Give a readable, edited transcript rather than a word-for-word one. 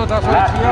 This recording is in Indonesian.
moto da polizia.